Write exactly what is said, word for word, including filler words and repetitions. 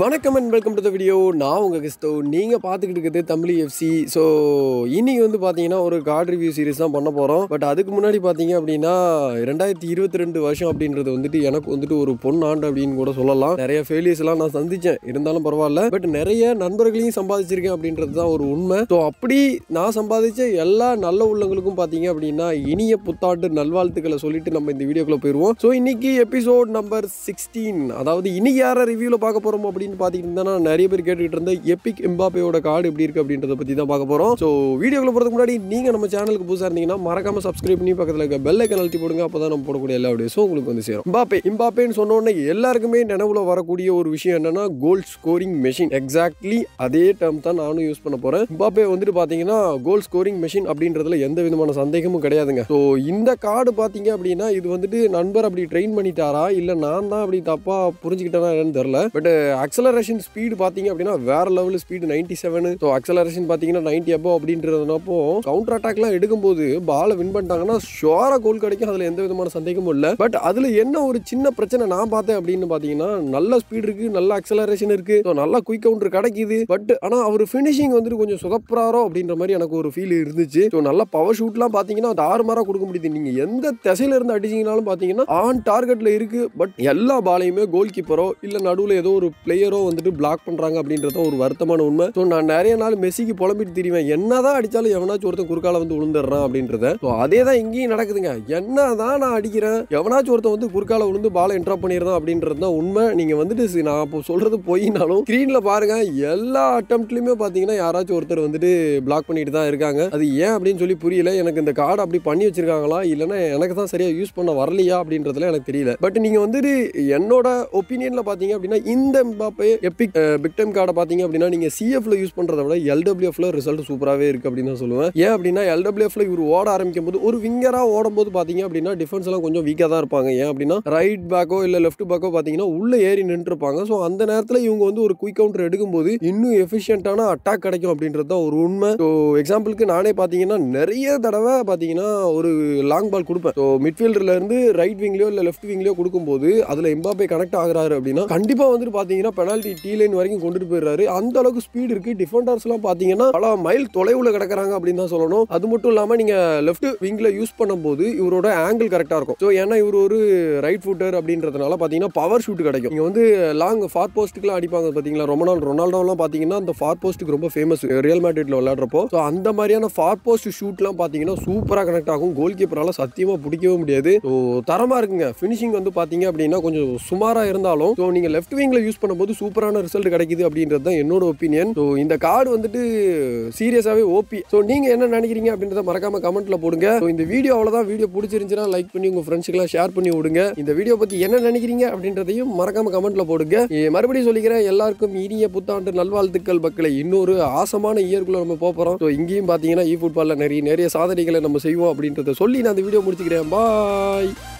வணக்கம் and welcome to the video. நான் உங்கள் கிறிஸ்தவ். நீங்கள் பார்த்துக்கிட்டு இருக்கிறது தமிழ் எஃப்சி. ஸோ இன்றைக்கி வந்து பார்த்தீங்கன்னா ஒரு கார்டு ரிவ்யூ சீரிஸ் தான் பண்ண போகிறோம். பட் அதுக்கு முன்னாடி பார்த்தீங்க அப்படின்னா ரெண்டாயிரத்தி இருபத்தி ரெண்டு வருஷம் அப்படின்றது வந்துட்டு எனக்கு வந்துட்டு ஒரு பொன்னாண்டு அப்படின்னு கூட சொல்லலாம். நிறைய ஃபெயிலியர்ஸ்லாம் நான் சந்தித்தேன், இருந்தாலும் பரவாயில்ல. பட் நிறைய நண்பர்களையும் சம்பாதிச்சிருக்கேன் அப்படின்றது தான் ஒரு உண்மை. ஸோ அப்படி நான் சம்பாதிச்ச எல்லா நல்ல உள்ளங்களுக்கும் பார்த்தீங்க அப்படின்னா இனிய புத்தாண்டு நல்வாழ்த்துக்களை சொல்லிட்டு நம்ம இந்த வீடியோக்குள்ளே போயிடுவோம். ஸோ இன்றைக்கி எபிசோட் நம்பர் சிக்ஸ்டீன், அதாவது இனி யாரை ரிவ்யூவில் பார்க்க போகிறோம் அப்படின்னு பார்த்தீங்கன்னா நிறைய பேர் கேட்டுக்கிட்டு இருந்த எபிக் எம்பாப்பேயோட கார்டு எப்படி இருக்கு அப்படின்றத பற்றி தான் பார்க்க போகிறோம். ஸோ வீடியோக்குள்ள போகிறதுக்கு முன்னாடி நீங்கள் நம்ம சேனலுக்கு புதுசாக இருந்தீங்கன்னா மறக்காம சப்ஸ்கிரைப் பண்ணி பக்கத்தில் இருக்க பெல் ஐக்கன் அழுத்தி போடுங்க. அப்போ தான் நம்ம போடக்கூடிய எல்லா வீடியோஸும் உங்களுக்கு வந்து சேரும். எம்பாப்பே எம்பாப்பேன்னு சொன்ன உடனே எல்லாருக்குமே நினைவுல வரக்கூடிய ஒரு விஷயம் என்னன்னா கோல் ஸ்கோரிங் மெஷின். எக்ஸாக்ட்லி அதே டேர்ம் தான் நானும் யூஸ் பண்ண போகிறேன். எம்பாப்பே வந்துட்டு பார்த்தீங்கன்னா கோல் ஸ்கோரிங் மெஷின் அப்படின்றதுல எந்த விதமான சந்தேகமும் கிடையாதுங்க. ஸோ இந்த கார்டு பார்த்தீங்க அப்படின்னா இது வந்துட்டு நண்பர் அப்படி ட்ரெயின் பண்ணிட்டாரா இல்லை நான் தான் அப்படி தப்பா புரிஞ்சுக்கிட்டேனா என்னன்னு தெரியல. பட் அக்சலரேஷன் ஸ்பீடு பார்த்தீங்க அப்படின்னா வேற level speed ninety seven. So acceleration பார்த்தீங்கன்னா நைன்டி அபோ அப்படின்றதுனப்போ கவுண்டர் அட்டாக்லாம் எடுக்கும்போது பாலை வின் பண்ணிட்டாங்கன்னா ஷோரா கோல் கிடைக்கும், அதில் எந்த விதமான சந்தேகமும் இல்லை. பட் அதில் என்ன ஒரு சின்ன பிரச்சனை நான் பார்த்தேன் அப்படின்னு பார்த்தீங்கன்னா நல்ல ஸ்பீடு இருக்கு, நல்ல அக்சலரேஷன் இருக்கு, நல்லா குயிக் கவுண்டர் கிடைக்குது. பட் ஆனால் அவர் ஃபினிஷிங் வந்துட்டு கொஞ்சம் சொதப்புறாரோ அப்படின்ற மாதிரி எனக்கு ஒரு ஃபீல் இருந்துச்சு. ஸோ நல்லா பவர் ஷூட்லாம் பார்த்தீங்கன்னா அது ஆறு மாராக கொடுக்க முடியுது. நீங்கள் எந்த திசையில இருந்து அடிச்சிங்கனாலும் பார்த்தீங்கன்னா ஆன் டார்கெட்ல இருக்கு. பட் எல்லா பாலையுமே கோல் கீப்பரோ இல்லை நடுவில் ஏதோ ஒரு பிளேயரோ வந்துட்டு பிளாக் பண்றாங்க அப்படின்றத ஒரு வருத்தமான உண்மை. ஸோ நான் நிறைய நாள் மெஸ்ஸிக்கு புலம்பிட்டு தெரிவேன், என்னதான் அடிச்சாலும் எவனாச்சும் ஒருத்தன் குறுக்கால வந்து விழுந்துடுறான் அப்படின்றத. ஸோ அதே தான் இங்கேயும் நடக்குதுங்க. என்னதான் நான் அடிக்கிறேன், எவனாச்சும் ஒருத்தன் வந்து குறுக்கால விழுந்து பாலை என்ட்ராப் பண்ணிடுறான் அப்படின்றது தான் உண்மை. நீங்க வந்துட்டு நான் இப்போ சொல்றது போயினாலும் ஸ்கிரீன்ல பாருங்க, எல்லா அட்டம்ப்ட்லயுமே பாத்தீங்கன்னா யாராச்சும் ஒருத்தர் வந்துட்டு பிளாக் பண்ணிட்டு தான் இருக்காங்க. அது ஏன் அப்படின்னு சொல்லி புரியல எனக்கு. இந்த கார்டு அப்படி பண்ணி வச்சிருக்காங்களா இல்லைன்னா எனக்கு தான் சரியா யூஸ் பண்ண வரலையா அப்படின்றதுல எனக்கு தெரியல. பட் நீங்க வந்துட்டு என்னோட ஒப்பீனியன்ல பாத்தீங்க அப்படின்னா இந்த எம்பாப்பே எபிக் பிக் டைம் கார்டை பார்த்தீங்க அப்படின்னா நீங்கள் சிஎஃப்ல யூஸ் பண்ணுறத விட எல்டபிள்யூஎஃப்ல ரிசல்ட் சூப்பராகவே இருக்குது அப்படின்னு தான் சொல்லுவேன். ஏன் அப்படின்னா எல்டபிள்யூஎஃப்ல இவர் ஓட ஆரம்பிக்கும் போது ஒரு விங்கராக ஓடும் போது பார்த்தீங்க அப்படின்னா டிஃபென்ஸ் எல்லாம் கொஞ்சம் வீக்காக தான் இருப்பாங்க. ஏன் அப்படின்னா ரைட் பேக்கோ இல்லை லெஃப்ட் பேக்கோ பார்த்தீங்கன்னா உள்ளே ஏறி நின்றுருப்பாங்க. ஸோ அந்த நேரத்தில் இவங்க வந்து ஒரு குயிக் கவுண்டர் எடுக்கும்போது இன்னும் எஃபிஷியன்ட்டான அட்டாக் கிடைக்கும் அப்படின்றது தான் ஒரு உண்மை. ஸோ எக்ஸாம்பிளுக்கு நானே பார்த்தீங்கன்னா நிறைய தடவை பார்த்தீங்கன்னா ஒரு லாங் பால் கொடுப்பேன். ஸோ மிட்ஃபீல்டர்ல இருந்து ரைட் விங்லையோ இல்லை லெஃப்ட் விங்லையோ கொடுக்கும்போது அதில் எம்பாப்பே கனெக்ட் ஆகுறாரு அப்படின்னா கண்டிப்பாக வந்து பாத்தீங்கன்னா பெனால்டி டீ லைன் வரைக்கும் கொண்டு போயிடுறாரு. அந்த அளவுக்கு ஸ்பீடு இருக்கு. டிஃபெண்டர்ஸ்லாம் பாத்தீங்கன்னா பல மைல் தொலைவுல கிடக்குறாங்க அப்படின்னு தான் சொல்லணும். அது மட்டும் இல்லாம நீங்க லெஃப்ட் விங்ல யூஸ் பண்ணும்போது இவரோட ஆங்கிள் கரெக்டா இருக்கும். ஸோ ஏன்னா இவர் ஒரு ரைட் ஃபுட்டர் அப்படின்றதுனால பாத்தீங்கன்னா பவர் ஷூட் கிடைக்கும். நீங்க வந்து லாங் ஃபார் போஸ்ட்டுக்குலாம் அடிப்பாங்க பாத்தீங்களா. ரொனால்டோ ரொனால்டோலாம் பாத்தீங்கன்னா அந்த ஃபார் போஸ்ட்டுக்கு ரொம்ப ஃபேமஸ் ரியல் மேட்ரிட்ல விளையாடுறப்போ. ஸோ அந்த மாதிரியான ஃபார் போஸ்ட் ஷூட்லாம் பாத்தீங்கன்னா சூப்பரா கனெக்ட் ஆகும். கோல் கீப்பரால சத்தியமா பிடிக்கவே முடியாது. ஸோ தரமா இருக்குங்க. ஃபினிஷிங் வந்து பாத்தீங்க அப்படின்னா கொஞ்சம் சுமாரா இருந்தாலும் ஸோ நீங்க லெஃப்ட் விங்ல யூஸ் பண்ணும்போது சூப்பரான ரிசல்ட் கிடைக்குது அப்படின்றது தான் என்னோட ஒப்பீனியன். ஸோ இந்த கார்டு வந்துட்டு சீரியஸாவே ஓபி. ஸோ நீங்க என்ன நினைக்கிறீங்க அப்படின்றத மறக்காம கமெண்ட்ல போடுங்க. ஸோ இந்த வீடியோ அவ்வளோதான். வீடியோ பிடிச்சிருந்துச்சுன்னா லைக் பண்ணி உங்க ஃப்ரெண்ட்ஸுக்கெல்லாம் ஷேர் பண்ணி விடுங்க. இந்த வீடியோ பத்தி என்ன நினைக்கிறீங்க அப்படின்றதையும் மறக்காம கமெண்ட்ல போடுங்க. மறுபடியும் சொல்லிக்கிறேன், எல்லாருக்கும் இனிய புத்தாண்டு நல்வாழ்த்துக்கள் மக்களை. இன்னொரு ஆசமான இயர்க்குள்ள நம்ம போறோம். ஸோ இங்கேயும் பாத்தீங்கன்னா இ ஃபுட்பால்ல நிறைய நிறைய சாதனைகளை நம்ம செய்வோம் அப்படின்றத சொல்லி நான் இந்த வீடியோ முடிச்சுக்கிறேன். பாய்.